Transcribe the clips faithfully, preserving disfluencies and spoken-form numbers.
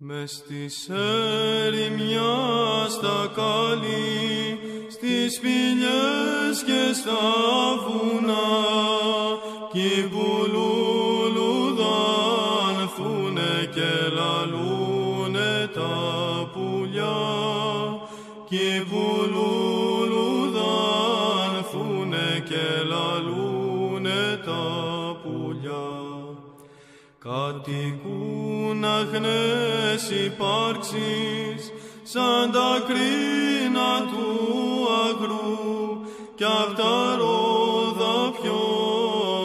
Μες στη ερημιά στα κάλλη, στις σπηλιές και στα βουνά, κι πουλούλουδαν φούνε και λαλούνε τα πουλιά, κι πουλούλουδαν φούνε και λαλούνε τα πουλιά. Κατοικούν αγνές υπάρξεις σαν τα κρίνα του αγρού, κι απ' τα ρόδα πιο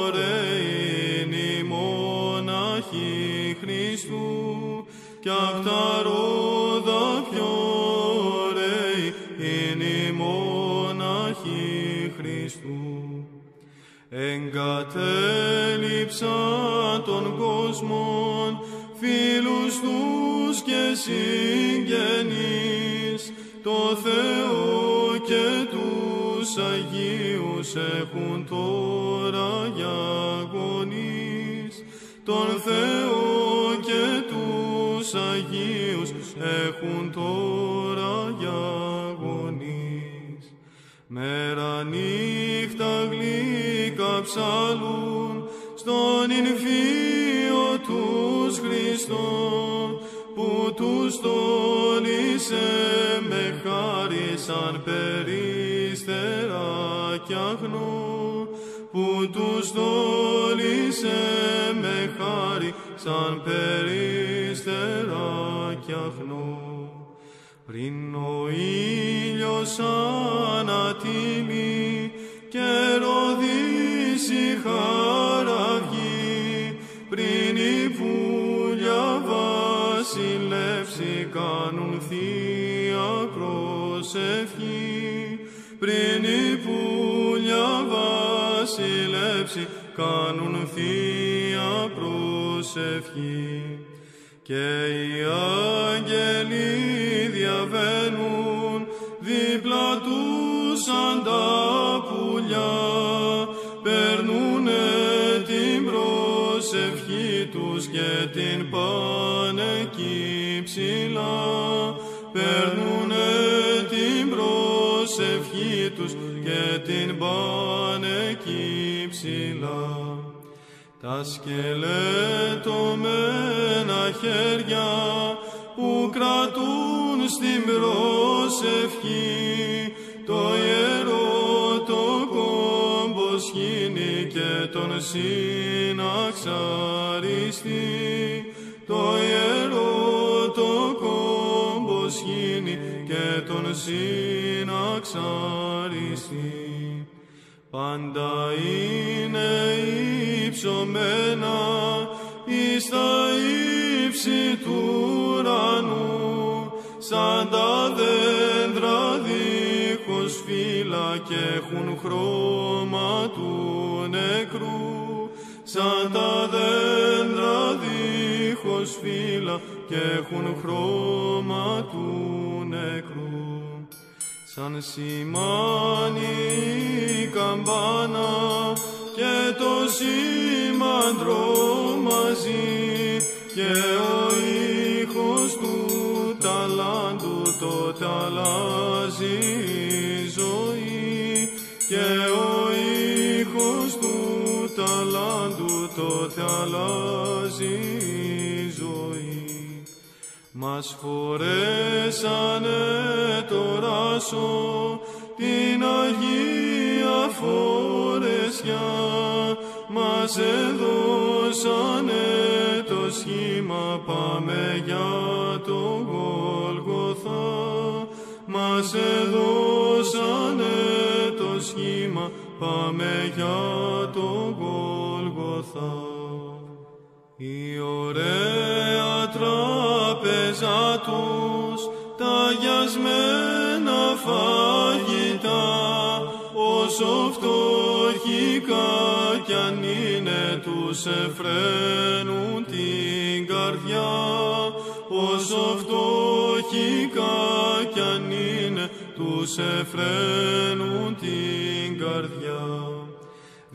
ωραίοι είναι οι μοναχοί Χριστού, κι απ' τα ρόδα πιο ωραίοι είναι οι μοναχοί Χριστού. Εγκατέλειψαν τον κόσμον, φίλους τους και συγγενείς, το Θεό και τους Αγίους έχουν τώρα για γονείς, τον Θεό και τους Αγίους έχουν τώρα για γονείς. Μέρα νύχτα γλύκα ψαλούν στον υμφίο τους Χριστόν, που τους τόλισε με χάρη σαν περίστερα κι αγνό, που τους τόλισε με χάρη σαν περίστερα κι αγνό. Πριν ο ήλιος ανατίμει και ροδίσει χαραυγή, πριν η πουλιά βασιλεύσει κάνουν θεία προσευχή, πριν η πουλιά βασιλεύσει κάνουν θεία προσευχή. Και οι άγγελοι διαβαίνουν δίπλα τους σαν τα πουλιά, περνούνε την προσευχή τους και την πάνε εκεί ψηλά, περνούνε την προσευχή τους και την πάνε εκεί ψηλά. Τα σκελετωμένα χέρια που κρατούν στην προσευχή, το ιερό το κόμπο σχήνει και τον συναξαριστεί, το ιερό το κόμπο σχήνει και τον συναξαριστεί. Πάντα είναι υψωμένα εις τα ύψη του ουρανού, σαν τα δέντρα δίχως φύλλα και έχουν χρώμα του νεκρού, σαν τα δέντρα δίχως φύλλα και έχουν χρώμα του νεκρού. Σαν σημάνι η καμπάνα και το σήμαντρο μαζί, και ο ήχος του ταλάντου τότε αλλάζει η ζωή, και ο ήχος του ταλάντου τότε αλλάζει η ζωή. Μας φορέσανε το ράσο την Αγία Φορεσιά, μας έδωσανε το σχήμα πάμε για το Γολγοθά, μας έδωσανε το σχήμα πάμε για το Γολγοθά. Η ωραία τραπέζα τους, τα γιασμένα φαγητά, όσο φτωχικά κι αν είναι τους εφραίνουν την καρδιά, όσο φτωχικά κι αν είναι τους εφραίνουν την καρδιά.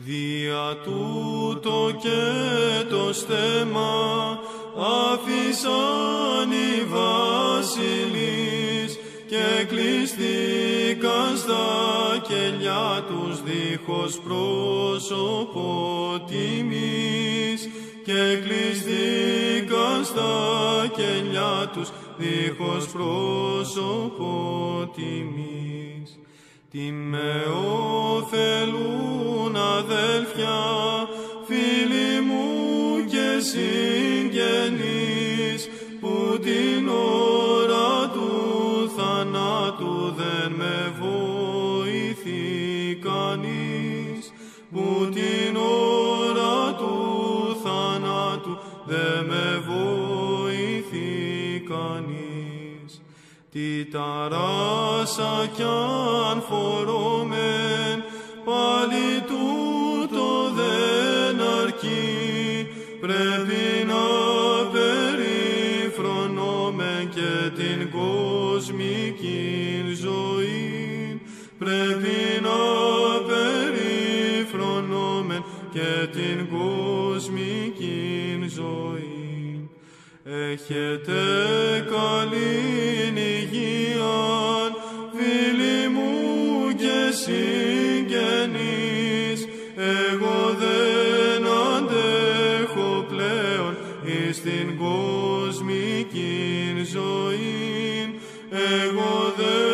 Δια τούτο και το στέμα άφησαν οι βασιλείς και κλειστήκαν στα κελιά τους δίχως πρόσωπο τιμής, και κλειστήκαν στα κελιά τους δίχως πρόσωπο τιμής. Τι με ωφελούν αδέλφια, φίλοι μου και συγγενείς, που την ώρα του θανάτου δεν με βοηθεί κανείς, που την ώρα του θανάτου δεν με βοηθεί κανείς. Τι ταράσα κι αν φορώμεν, πάλι τούτο δεν αρκεί. Πρέπει να περιφρονώμεν και την κοσμική ζωή. Πρέπει να περιφρονώμεν και την κοσμική ζωή. Έχετε καλήν υγεία, φίλοι μου και συγγενείς. Εγώ δεν αντέχω πλέον εις την κοσμική ζωή. Εγώ δεν